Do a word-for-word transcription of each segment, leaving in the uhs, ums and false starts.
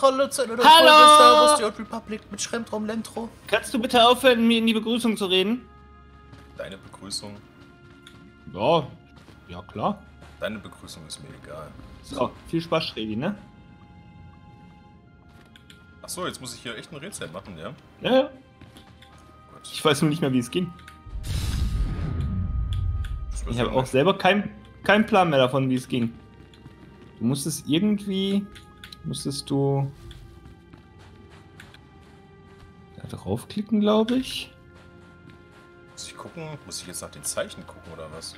Hallo zu einer Folge der Old Republic mit Schremdraum Lentro. Kannst du bitte aufhören, mir in die Begrüßung zu reden? Deine Begrüßung? Ja, ja klar. Deine Begrüßung ist mir egal. So, viel Spaß, Schredi, ne? Achso, jetzt muss ich hier echt ein Rätsel machen, ja? Ja, ja. Gut. Ich weiß nur nicht mehr, wie es ging. Ich habe auch selber keinen kein Plan mehr davon, wie es ging. Du musstest irgendwie... Musstest du... da draufklicken, glaube ich. Muss ich gucken? Muss ich jetzt nach den Zeichen gucken, oder was?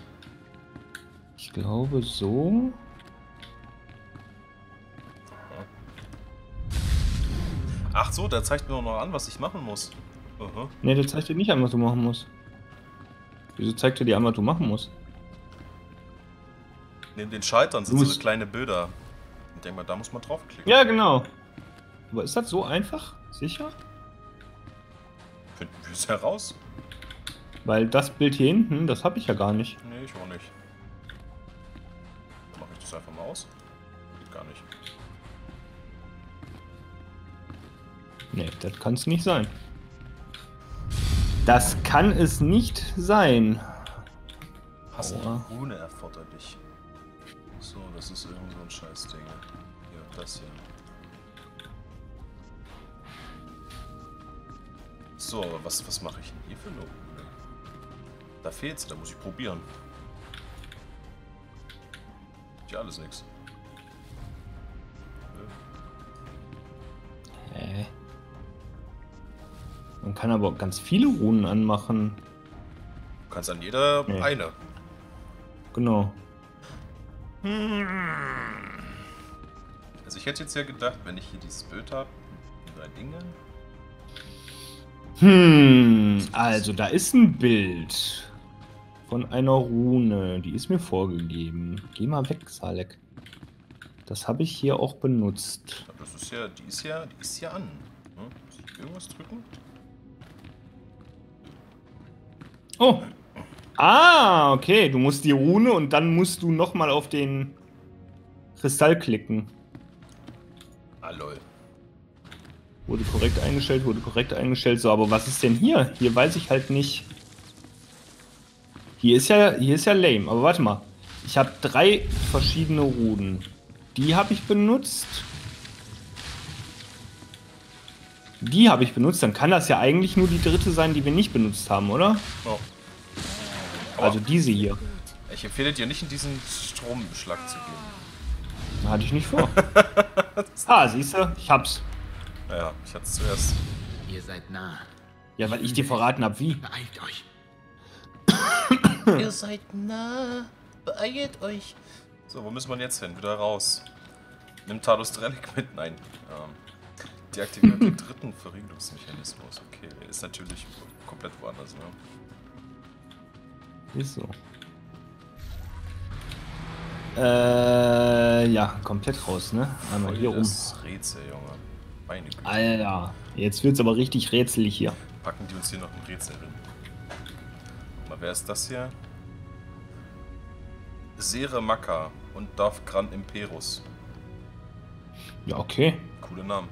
Ich glaube so. Ach so, der zeigt mir doch noch an, was ich machen muss. Uh-huh. Ne, der zeigt dir nicht an, was du machen musst. Wieso zeigt er dir an, was du machen musst? Neben den Schaltern sind so kleine Bilder. Ich denke mal, da muss man draufklicken. Ja, genau. Aber ist das so einfach? Sicher? Finden wir es heraus. Weil das Bild hier hinten, das habe ich ja gar nicht. Nee, ich auch nicht. Dann mache ich das einfach mal aus. Gar nicht. Nee, das kann es nicht sein. Das kann es nicht sein. Passende Rune erforderlich. So, das ist irgend so ein Scheißding. Ja, das hier. So, was, was mache ich denn hier für eine Rune? Da fehlt's, da muss ich probieren. Ja, alles nix. Hä? Man kann aber ganz viele Runen anmachen. Du kannst an jeder nee. eine. Genau. Also ich hätte jetzt ja gedacht, wenn ich hier dieses Bild habe, drei Dinge. Hm, also da ist ein Bild von einer Rune, die ist mir vorgegeben. Geh mal weg, Salek. Das habe ich hier auch benutzt. Das ist ja, die ist ja, die ist ja an. Hm? Muss ich irgendwas drücken? Oh! Ah, okay. Du musst die Rune und dann musst du nochmal auf den Kristall klicken. Ah, lol. Wurde korrekt eingestellt, wurde korrekt eingestellt. So, aber was ist denn hier? Hier weiß ich halt nicht. Hier ist ja, hier ist ja lame. Aber warte mal. Ich habe drei verschiedene Runen. Die habe ich benutzt. Die habe ich benutzt. Dann kann das ja eigentlich nur die dritte sein, die wir nicht benutzt haben, oder? Oh. Also diese hier. Ich empfehle dir nicht, in diesen Strombeschlag zu gehen. Hatte ich nicht vor. Ah, siehst du? Ich hab's. Naja, ich hatte es zuerst. Ihr seid nah. Ja, weil ich dir verraten habe, wie. Beeilt euch. Ihr seid nah. Beeilt euch. So, wo müssen wir jetzt hin? Wieder raus. Nimm Talos Drennic mit. Nein. Ähm, deaktiviert den dritten Verriegelungsmechanismus. Okay, der ist natürlich komplett woanders, ne? Ist so. Äh, ja, komplett raus, ne? Einmal hier rum. Rätsel, Junge. Meine Güte. Alter, jetzt wird's aber richtig rätselig hier. Packen die uns hier noch ein Rätsel hin. Guck mal, wer ist das hier? Sere Maka und Darth Gran Imperus. Ja, okay. Coole Namen.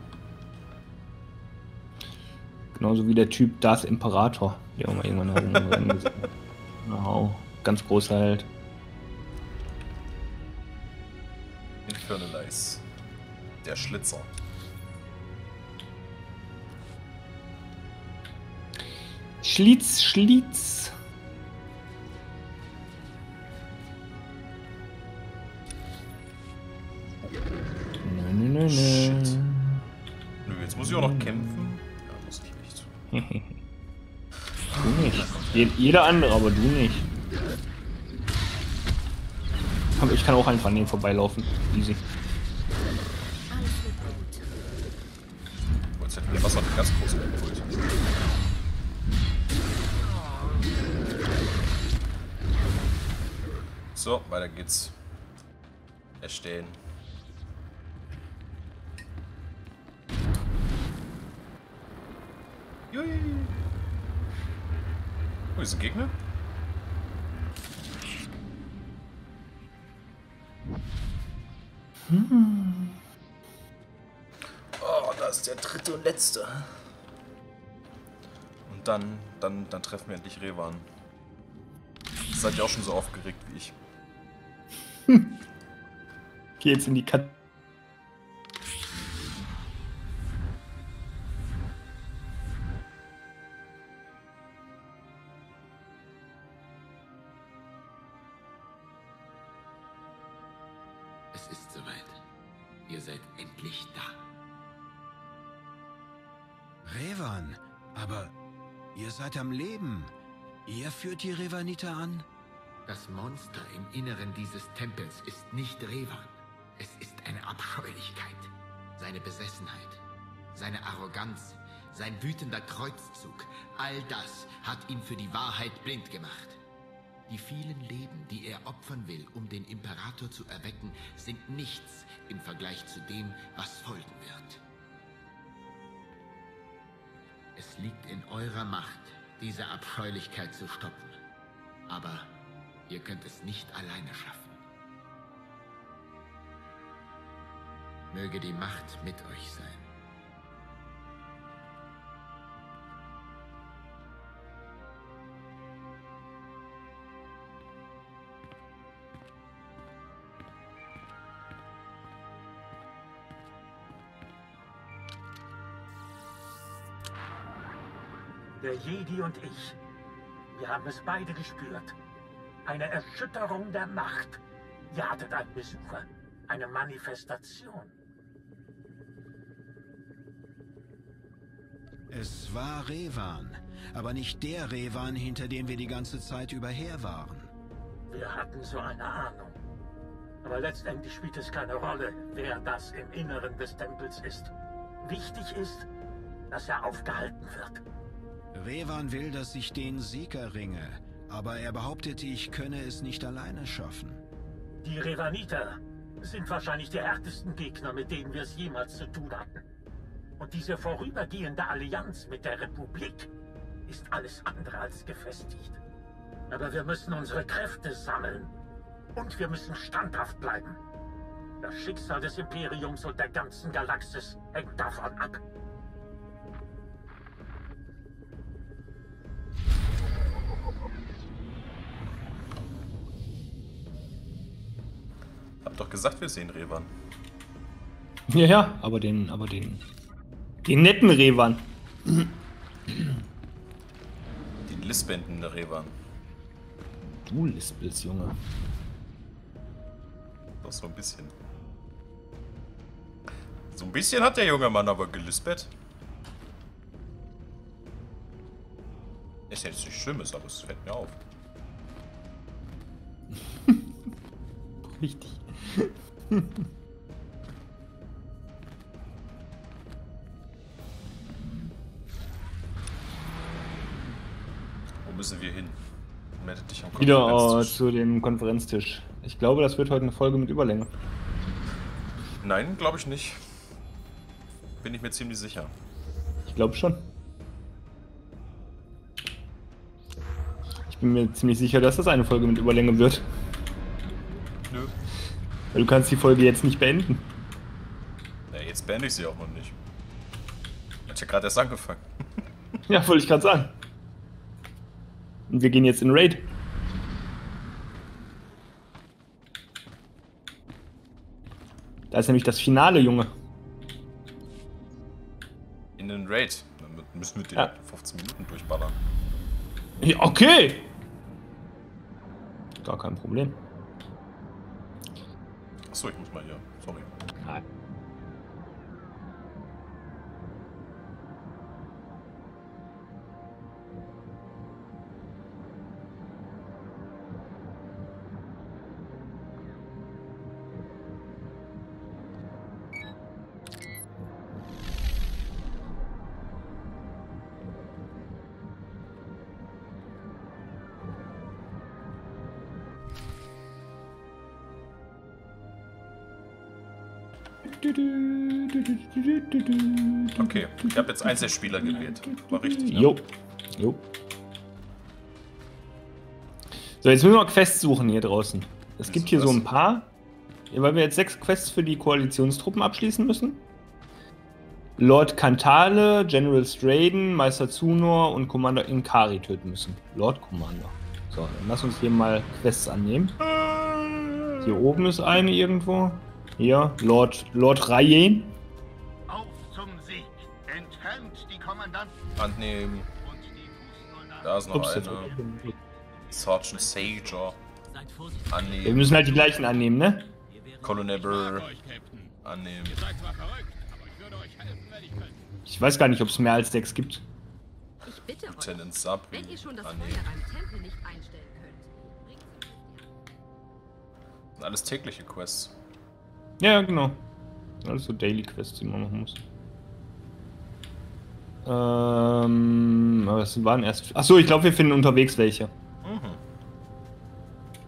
Genauso wie der Typ Darth Imperator, der auch mal irgendwann herumgerannt ist. Wow, ganz groß halt. Infernalize. Der Schlitzer. Schlitz, Schlitz. Nö, nö, nö, nö. Shit. Nö, jetzt muss ich auch noch kämpfen. Ja, muss ich echt. Du nicht. Jeder andere, aber du nicht. Aber ich kann auch einfach an denen vorbeilaufen. Easy. Jetzt hätten wir Wasser ganz groß geholt. So, weiter geht's. Erstellen. Jui. Oh, ist ein Gegner? Hm. ist der dritte und letzte. Und dann, dann, dann treffen wir endlich Revan. Seid ihr auch schon so aufgeregt wie ich? Geh jetzt in die Kat... Es ist soweit. Ihr seid endlich da. Revan, aber ihr seid am Leben. Ihr führt die Revanita an? Das Monster im Inneren dieses Tempels ist nicht Revan. Es ist eine Abscheulichkeit. Seine Besessenheit, seine Arroganz, sein wütender Kreuzzug, all das hat ihn für die Wahrheit blind gemacht. Die vielen Leben, die er opfern will, um den Imperator zu erwecken, sind nichts im Vergleich zu dem, was folgen wird. Es liegt in eurer Macht, diese Abscheulichkeit zu stoppen. Aber ihr könnt es nicht alleine schaffen. Möge die Macht mit euch sein. Der Jedi und ich, wir haben es beide gespürt. Eine Erschütterung der Macht jagtet ein Besucher, eine Manifestation. Es war Revan, aber nicht der Revan, hinter dem wir die ganze Zeit über her waren. Wir hatten so eine Ahnung. Aber letztendlich spielt es keine Rolle, wer das im Inneren des Tempels ist. Wichtig ist, dass er aufgehalten wird. Revan will, dass ich den Sieg erringe, aber er behauptete, ich könne es nicht alleine schaffen. Die Revaniter sind wahrscheinlich die härtesten Gegner, mit denen wir es jemals zu tun hatten. Und diese vorübergehende Allianz mit der Republik ist alles andere als gefestigt. Aber wir müssen unsere Kräfte sammeln und wir müssen standhaft bleiben. Das Schicksal des Imperiums und der ganzen Galaxis hängt davon ab. Hab doch gesagt, wir sehen Revan. Ja, ja, aber den, aber den, den netten Revan. Den lispelnden Revan. Du lispelst, Junge. Doch so ein bisschen. So ein bisschen hat der junge Mann aber gelispelt. Ist ja jetzt nichts Schlimmes, aber es fällt mir auf. Richtig. Wo müssen wir hin? Melde dich am Konferenztisch. Wieder zu dem Konferenztisch. Ich glaube, das wird heute eine Folge mit Überlänge. Nein, glaube ich nicht. Bin ich mir ziemlich sicher. Ich glaube schon. Ich bin mir ziemlich sicher, dass das eine Folge mit Überlänge wird. Nö. Du kannst die Folge jetzt nicht beenden. Ja, jetzt beende ich sie auch noch nicht. Hat ja gerade erst angefangen. Ja, wollte ich gerade sagen. Und wir gehen jetzt in Raid. Da ist nämlich das Finale, Junge. In den Raid. Dann müssen wir die ja. fünfzehn Minuten durchballern. Ja, okay. Gar kein Problem. Achso, ich muss mal hier. Sorry. Nein. Okay, ich habe jetzt Einzelspieler gewählt. War richtig, ne? Jo. Jo. So, jetzt müssen wir Quests suchen hier draußen. Es Wieso gibt hier das? so ein paar, weil wir jetzt sechs Quests für die Koalitionstruppen abschließen müssen. Lord Kantale, General Straden, Meister Zunor und Commander Inkari töten müssen. Lord Commander. So, dann lass uns hier mal Quests annehmen. Hier oben ist eine irgendwo. Hier, Lord, Lord Rayen. Auf zum Sieg. Entfernt die Kommandanten. Annehmen. Da ist noch Ups, eine. Sergeant Sager. Annehmen. Wir müssen halt die gleichen annehmen, ne? Colonel Burr. Annehmen. Ich weiß gar nicht, ob es mehr als sechs gibt. Ich bitte euch, Lieutenant Sub. Wenn ihr schon das Feuer beim Tempel nicht einstellen könnt. Sind alles tägliche Quests. Ja, genau. Alles so Daily Quests, die man machen muss. Ähm, aber es waren erst... Achso, ich glaube, wir finden unterwegs welche. Mhm.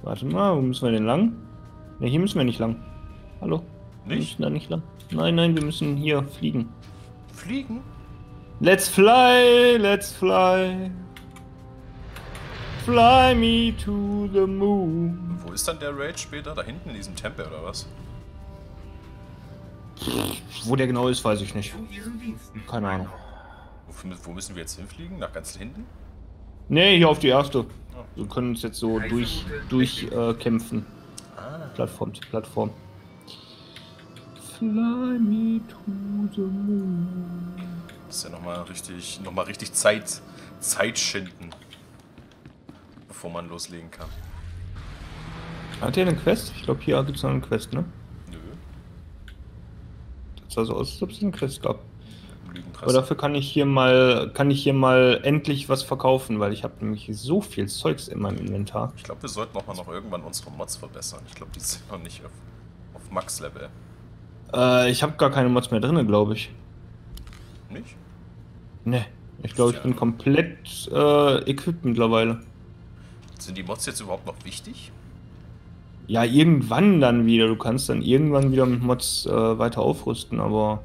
Warte mal, wo müssen wir denn lang? Ne, hier müssen wir nicht lang. Hallo? Nicht? Wir müssen da nicht lang. Nein, nein, wir müssen hier fliegen. Fliegen? Let's fly, let's fly. Fly me to the moon. Wo ist dann der Raid später? Da hinten in diesem Tempel oder was? Wo der genau ist, weiß ich nicht. Keine Ahnung. Wo müssen wir jetzt hinfliegen? Nach ganz hinten? Ne, hier auf die erste. Wir können uns jetzt so durch, durch äh, kämpfen. Ah. Plattform zu Plattform. Fly me to the moon. Das ist ja nochmal richtig, noch mal richtig Zeit, Zeit schinden, bevor man loslegen kann. Hat der eine Quest? Ich glaube, hier gibt es noch eine Quest, ne? Nö. Das sah so aus, als ob es eine Quest gab. Aber dafür kann ich hier mal, kann ich hier mal endlich was verkaufen, weil ich habe nämlich so viel Zeugs in meinem Inventar. Ich glaube, wir sollten auch mal noch irgendwann unsere Mods verbessern. Ich glaube, die sind noch nicht auf, auf Max-Level. Äh, ich habe gar keine Mods mehr drin, glaube ich. Nicht? Ne, ich glaube, ich ja. bin komplett äh, equipped mittlerweile. Sind die Mods jetzt überhaupt noch wichtig? Ja, irgendwann dann wieder. Du kannst dann irgendwann wieder mit Mods äh, weiter aufrüsten, aber...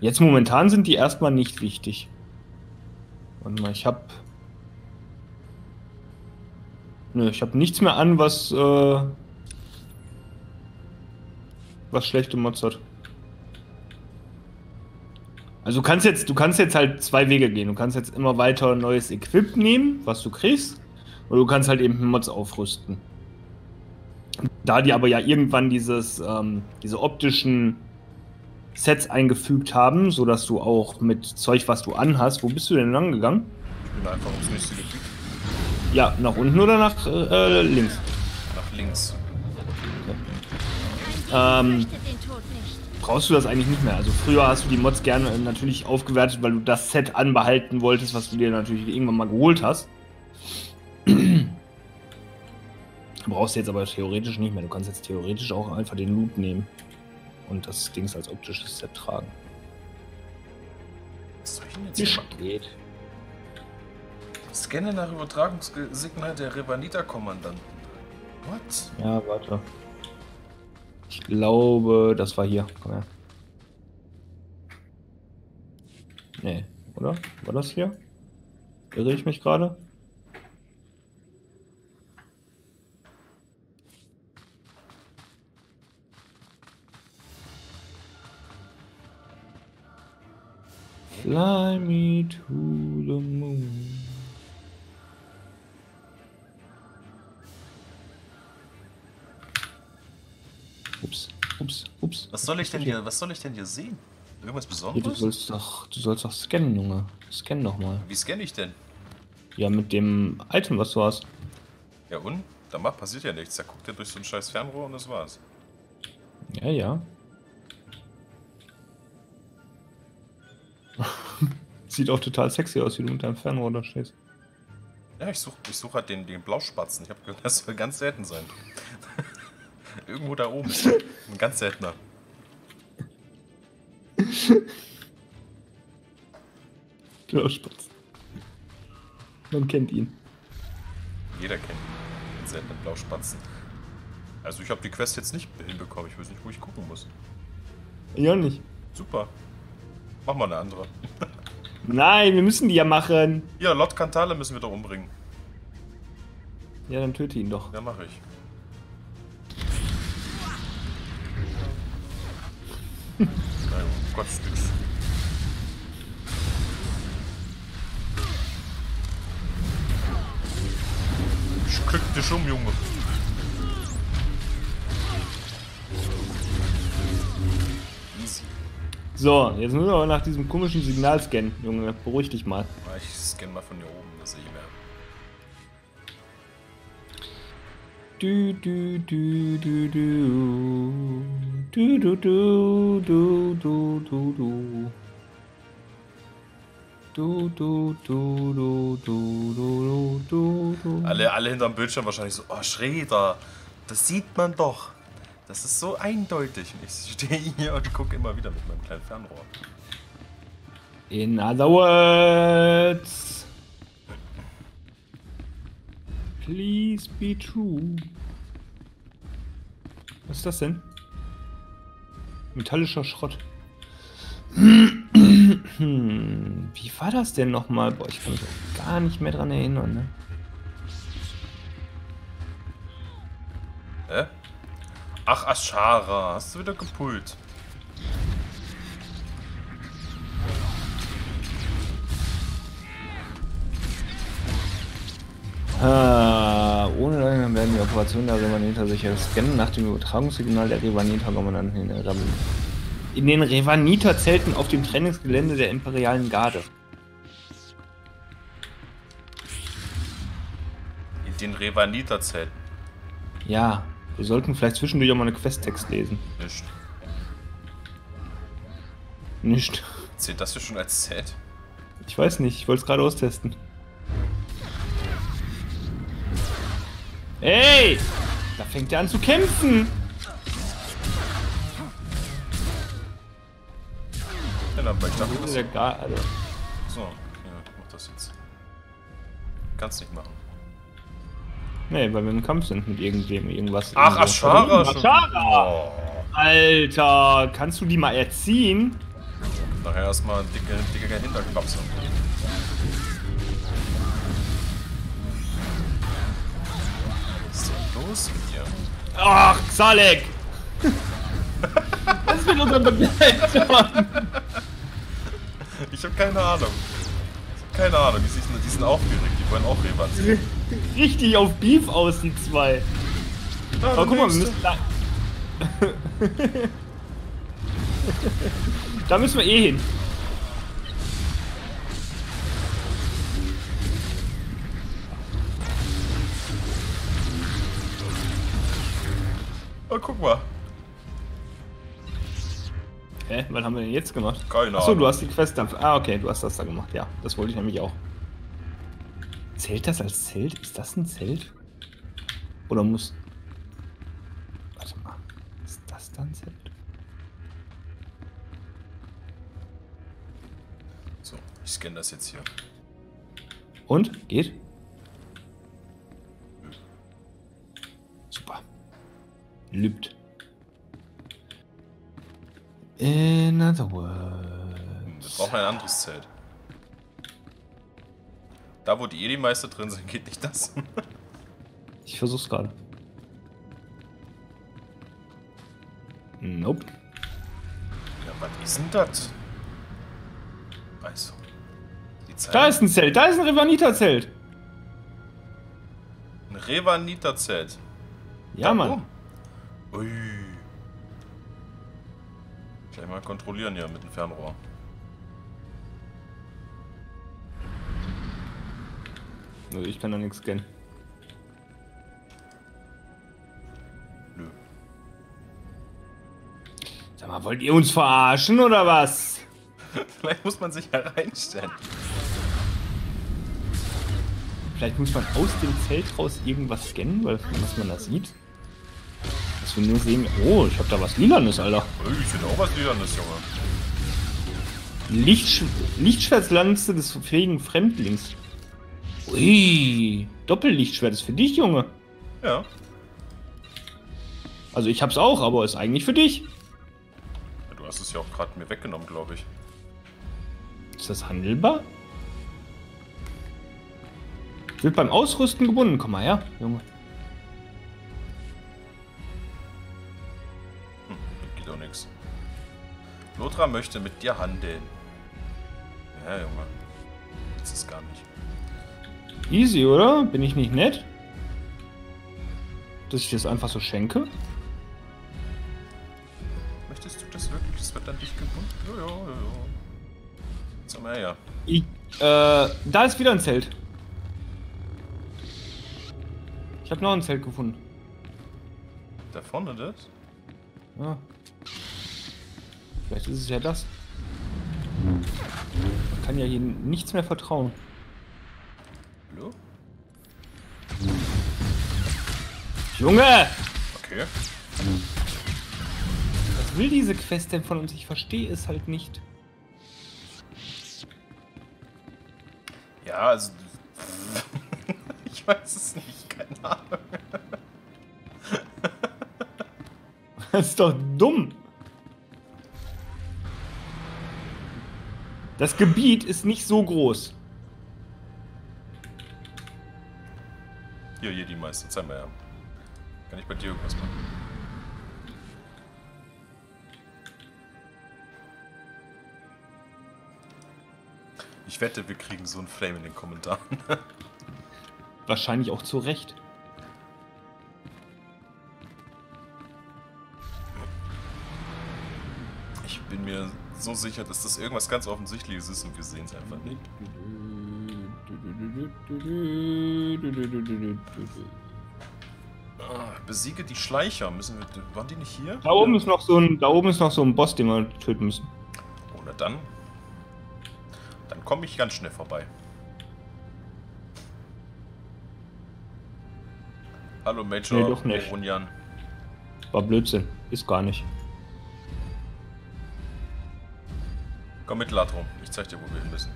Jetzt momentan sind die erstmal nicht wichtig. Warte mal, ich habe... Nö, ich habe nichts mehr an, was... Äh, was schlechte Mods hat. Also du kannst jetzt, du kannst jetzt halt zwei Wege gehen. Du kannst jetzt immer weiter neues Equip nehmen, was du kriegst. Oder du kannst halt eben Mods aufrüsten. Da die aber ja irgendwann dieses, ähm, diese optischen Sets eingefügt haben, sodass du auch mit Zeug, was du anhast... Wo bist du denn lang gegangen? Ich bin einfach ums nächste Gebiet. Ja, nach unten oder nach äh, links? Nach links. Okay. Ähm... Brauchst du das eigentlich nicht mehr? Also früher hast du die Mods gerne natürlich aufgewertet, weil du das Set anbehalten wolltest, was du dir natürlich irgendwann mal geholt hast. Du brauchst jetzt aber theoretisch nicht mehr. Du kannst jetzt theoretisch auch einfach den Loot nehmen und das Ding als optisches Set tragen. Was soll ich denn jetzt hier geht? Scanne nach Übertragungssignal der Revanita-Kommandanten. What? Ja, warte. Ich glaube, das war hier. Komm her. Nee, oder? War das hier? Irre ich mich gerade? Fly me to the moon. Ups, ups, ups. Was soll ich denn hier, was soll ich denn hier sehen? Irgendwas Besonderes? Ja, du sollst doch, du sollst doch scannen, Junge. Scan doch mal. Wie scanne ich denn? Ja, mit dem Item, was du hast. Ja und? Da passiert ja nichts. Da guckt er durch so ein scheiß Fernrohr und das war's. Ja, ja. Sieht auch total sexy aus, wie du mit deinem Fernrohr da stehst. Ja, ich suche ich such halt den, den Blauspatzen. Ich habe gehört, das soll ganz selten sein. Irgendwo da oben. Ein ganz seltener. Blauspatz. Man kennt ihn. Jeder kennt ihn. Ein seltener Blauspatzen. Also ich habe die Quest jetzt nicht hinbekommen. Ich weiß nicht, wo ich gucken muss. Ja nicht. Super. Mach mal eine andere. Nein, wir müssen die ja machen. Ja, Lord Kantale müssen wir doch umbringen. Ja, dann töte ihn doch. Ja, mache ich. Nein, um Gottes Willen. Ich krieg dich um, Junge. So, jetzt müssen wir aber nach diesem komischen Signal scannen, Junge. Beruhig dich mal. Ich scanne mal von hier oben, das sehe ich mehr. Du, du, du, du, du. Du, du, du, du, du, du, du. Du, du, du, du, du, du, du, du. Alle, alle hinterm Bildschirm wahrscheinlich so, oh Schreder, das sieht man doch. Das ist so eindeutig. Und ich stehe hier und gucke immer wieder mit meinem kleinen Fernrohr. In other words. Please be true. Was ist das denn? Metallischer Schrott. Wie war das denn nochmal? Boah, ich kann mich auch gar nicht mehr dran erinnern, ne? Hä? Ach, Ashara, hast du wieder gepult? Ah, ohne Leugnen werden die Operationen der Revanita sicher scannen nach dem Übertragungssignal der Revanita-Kommandanten in den Revanita-Zelten auf dem Trainingsgelände der Imperialen Garde. In den Revanita-Zelten? Ja. Wir sollten vielleicht zwischendurch auch mal einen Questtext lesen. Nicht. Nicht. Zählt das hier schon als Set? Ich weiß nicht, ich wollte es gerade austesten. Ey! Da fängt er an zu kämpfen! Ja, aber ich dachte, das... Gar, also. So, ja, ich mach das jetzt. Kannst nicht machen. Nee, weil wir im Kampf sind mit irgendwem, irgendwas. Ach, Ashara schon. Ashara! Oh. Alter, kannst du die mal erziehen? Nachher erstmal dicke, dicke Hinterklapse. Was ist denn los mit dir? Ach, Xalek! Was ist mit unserem Begleiter? Ich hab keine Ahnung. Keine Ahnung, die sind aufgeregt, die wollen auch Revanche. Richtig auf Beef aus, die zwei. Ja, aber guck mal, wir müssen da... da müssen wir eh hin. Oh, guck mal. Hä? Was haben wir denn jetzt gemacht? Keine Ahnung. Achso, du hast die Quest dann... Ah, okay, du hast das da gemacht, ja. Das wollte ich nämlich auch. Zählt das als Zelt? Ist das ein Zelt? Oder muss... Warte mal. Ist das dann ein Zelt? So, ich scanne das jetzt hier. Und? Geht? Hm. Super. Lübt. In other words... Wir brauchen ein anderes Zelt. Da, wo die Edi-Meister drin sind, geht nicht das. Ich versuch's gerade. Nope. Ja, was ist denn das? Weißt du. Da ist ein Zelt, da ist ein Revanita-Zelt. Ein Revanita-Zelt. Ja, da, Mann. Oh. Ui. Gleich mal kontrollieren hier mit dem Fernrohr. Ich kann da nichts scannen. Nö. Sag mal, wollt ihr uns verarschen oder was? Vielleicht muss man sich ja reinstellen. Vielleicht muss man aus dem Zelt raus irgendwas scannen, weil was man da sieht. Dass wir nur sehen. Oh, ich hab da was Lilanes, Alter. Ich finde auch was Lilanes, Junge. Lichtsch Lichtschwertlanze des fähigen Fremdlings. Ui, Doppellichtschwert ist für dich, Junge. Ja. Also ich hab's auch, aber ist eigentlich für dich. Ja, du hast es ja auch gerade mir weggenommen, glaube ich. Ist das handelbar? Wird beim Ausrüsten gebunden. Komm mal her, Junge. Hm, das geht doch nix. Lothra möchte mit dir handeln. Ja, Junge. Das ist gar nicht. Easy, oder? Bin ich nicht nett? dass ich dir das einfach so schenke? Möchtest du das wirklich? Das wird an dich gebunden. Ja, ja, ja. Jetzt haben wir ja. Ich, äh, da ist wieder ein Zelt. Ich habe noch ein Zelt gefunden. Da vorne das? Ja. Vielleicht ist es ja das. Man kann ja hier nichts mehr vertrauen. Hallo? Junge! Okay. Was will diese Quest denn von uns? Ich verstehe es halt nicht. Ja, also... ich weiß es nicht, keine Ahnung. Das ist doch dumm. Das Gebiet ist nicht so groß. Hier, hier die meisten, zeig mal her. Kann ich bei dir irgendwas machen? Ich wette, wir kriegen so einen Flame in den Kommentaren. Wahrscheinlich auch zu Recht. Ich bin mir so sicher, dass das irgendwas ganz Offensichtliches ist und wir sehen es einfach nicht. Ah, besiege die Schleicher. Müssen wir, waren die nicht hier? Da oben, ja. Ist noch so ein, da oben ist noch so ein Boss, den wir töten müssen. Oder dann? Dann komme ich ganz schnell vorbei. Hallo Major. Nee, doch nicht. Runjan. War Blödsinn. Ist gar nicht. Komm mit, Latro. Ich zeig dir, wo wir hin müssen.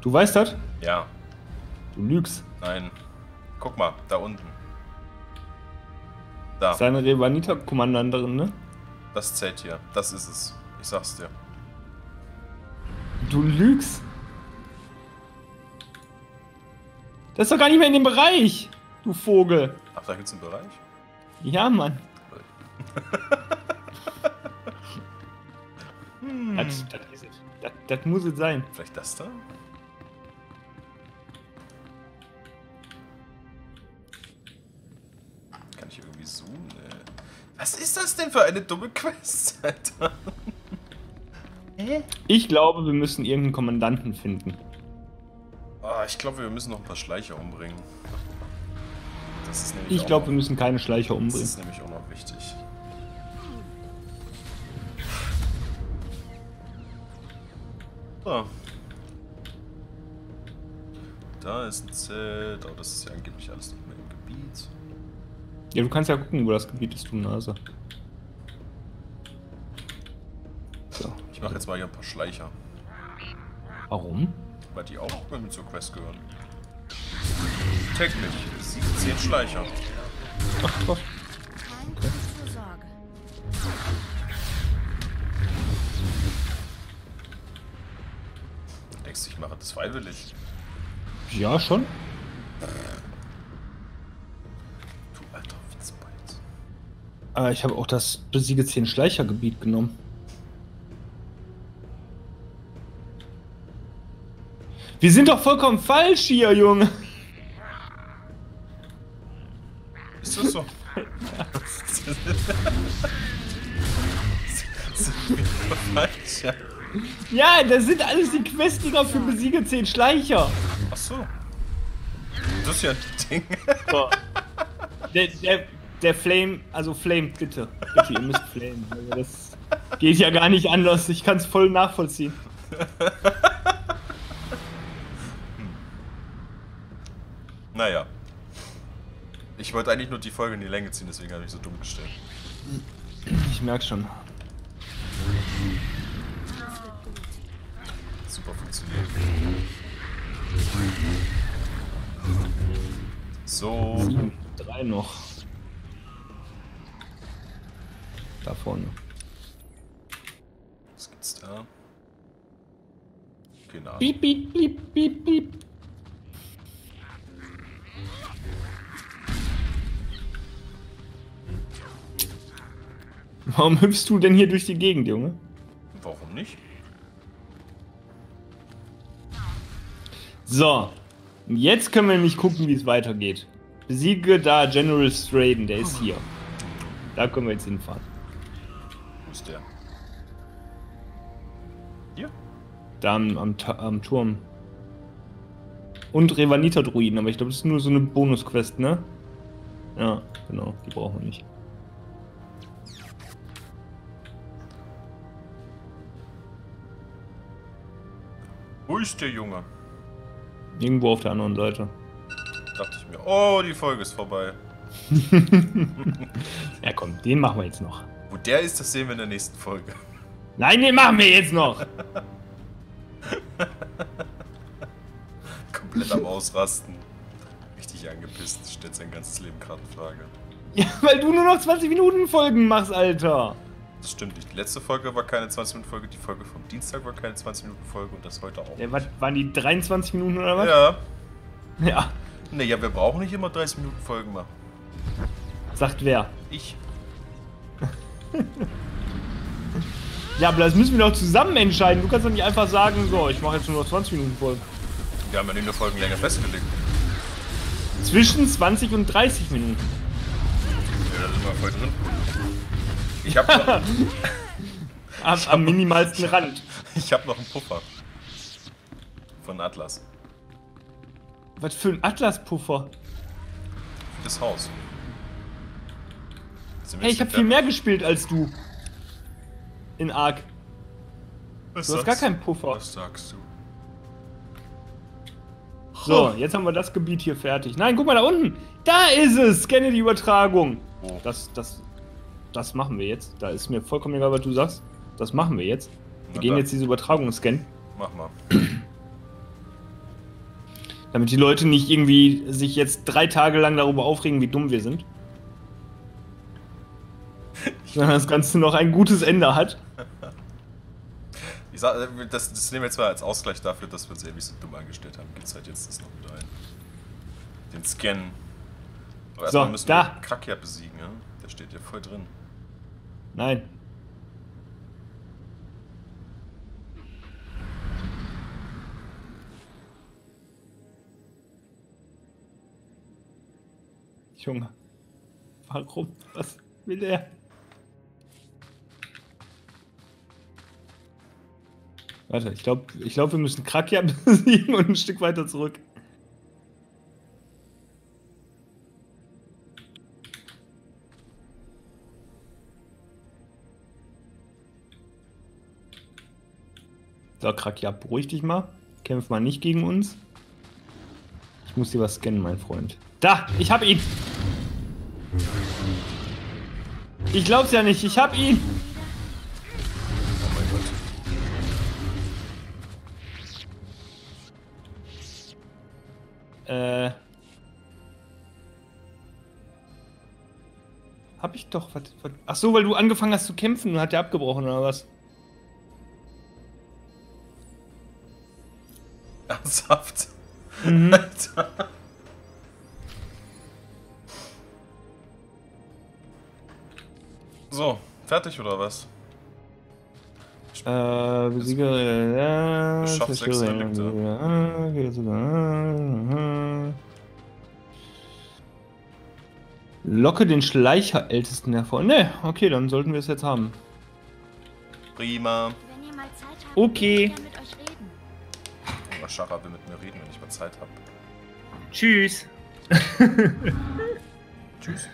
Du weißt das? Ja. Du lügst. Nein. Guck mal, da unten. Da. Seine Revanita-Kommandanten, ne? Das Zelt hier. Das ist es. Ich sag's dir. Du lügst. Das ist doch gar nicht mehr in dem Bereich, du Vogel. Ach, da gibt's einen Bereich? Ja, Mann. hm. das, das ist es. Das, das muss es sein. Vielleicht das da? Kann ich irgendwie zoomen? Was ist das denn für eine dumme Quest, Alter? Ich glaube, wir müssen irgendeinen Kommandanten finden. Ah, ich glaube, wir müssen noch ein paar Schleicher umbringen. Das ist nämlich ich glaube, wir müssen keine Schleicher umbringen. Das ist nämlich auch noch wichtig. So. Da ist ein Zelt. Oh, das ist ja angeblich alles nicht mehr im Gebiet. Ja, du kannst ja gucken, wo das Gebiet ist, du Nase. So. Ich mache jetzt mal hier ein paar Schleicher. Warum? Weil die auch mit zur Quest gehören. Technisch. siebzehn Schleicher. Ach Gott. Okay. Du denkst, ich mache das freiwillig? Ja, schon. Du alter Witzbeiz. Aber ich habe auch das besiege zehn Schleichergebiet genommen. Wir sind doch vollkommen falsch hier, Junge! Ist das so? Ja, das sind alles die Questdinger für besiege zehn Schleicher. Ach so. Das ist ja ein Ding. So. Der, der, der Flame, also Flame, bitte. Bitte, ihr müsst flamen. Also das geht ja gar nicht anders. Ich kann es voll nachvollziehen. Naja. Ich wollte eigentlich nur die Folge in die Länge ziehen, deswegen habe ich so dumm gestellt. Ich merke schon. Super funktioniert. So. Sieben, drei noch. Da vorne. Was gibt's da? Genau. Piep, piep, piep, piep, piep. Warum hüpfst du denn hier durch die Gegend, Junge? Warum nicht? So. Jetzt können wir nämlich gucken, wie es weitergeht. Besiege da General Straden, der ist hier. Da können wir jetzt hinfahren. Wo ist der? Hier? Da am, am, am Turm. Und Revanita-Druiden, aber ich glaube, das ist nur so eine Bonusquest, ne? Ja, genau, die brauchen wir nicht. Wo ist der Junge? Irgendwo auf der anderen Seite. Dachte ich mir, oh, die Folge ist vorbei. Ja komm, den machen wir jetzt noch. Wo der ist, das sehen wir in der nächsten Folge. Nein, den machen wir jetzt noch! Komplett am Ausrasten. Richtig angepisst, stellt sein ganzes Leben gerade in Frage. Ja, weil du nur noch zwanzig Minuten Folgen machst, Alter! Das stimmt nicht. Die letzte Folge war keine zwanzig Minuten Folge, die Folge vom Dienstag war keine zwanzig Minuten Folge und das heute auch. Ja, was, waren die dreiundzwanzig Minuten oder was? Ja. Ja. Ne, ja, wir brauchen nicht immer dreißig Minuten Folgen machen. Sagt wer? Ich. Ja, aber das müssen wir doch zusammen entscheiden. Du kannst doch nicht einfach sagen, so, ich mache jetzt nur noch zwanzig Minuten Folgen. Wir haben ja nicht nur Folgenlänge festgelegt. Zwischen zwanzig und dreißig Minuten. Ja, da sind wir voll drin. Ich hab noch... am, am minimalsten Rand. Ich hab noch einen Puffer. Von Atlas. Was für ein Atlas-Puffer? Für das Haus. Hey, ich hab viel mehr gespielt als du. In Ark. Du hast gar keinen Puffer. Was sagst du? So, jetzt haben wir das Gebiet hier fertig. Nein, guck mal da unten. Da ist es. Scanne die Übertragung. Oh. Das, das... Das machen wir jetzt. Da ist mir vollkommen egal, was du sagst. Das machen wir jetzt. Wir Na gehen dann. jetzt diese Übertragung scannen. Mach mal. Damit die Leute nicht irgendwie sich jetzt drei Tage lang darüber aufregen, wie dumm wir sind. Sondern das Ganze noch ein gutes Ende hat. Ich sag, das, das nehmen wir jetzt mal als Ausgleich dafür, dass wir uns irgendwie so dumm angestellt haben. Geht's halt jetzt das noch wieder ein. Den Scan. Aber erstmal so, müssen da. wir Krakia besiegen, ja? Der steht ja voll drin. Nein. Junge. Warum? Was will er? Warte, ich glaube, ich glaub, wir müssen Krakia besiegen und ein Stück weiter zurück. So, Krakia, beruhig dich mal. Kämpf mal nicht gegen uns. Ich muss dir was scannen, mein Freund. Da! Ich hab ihn! Ich glaub's ja nicht, ich hab ihn! Oh mein Gott. Äh. Hab ich doch. Was, was? Ach so, weil du angefangen hast zu kämpfen und hat der abgebrochen oder was? Ernsthaft? Mhm. Alter. So, fertig oder was? Äh, besiege. Äh, Beschaff sechs Relikte. Locke den Schleicherältesten hervor. Ne, okay, dann sollten wir es jetzt haben. Prima. Okay. Ashara will mit mir reden, wenn ich mal Zeit habe. Tschüss. Tschüss.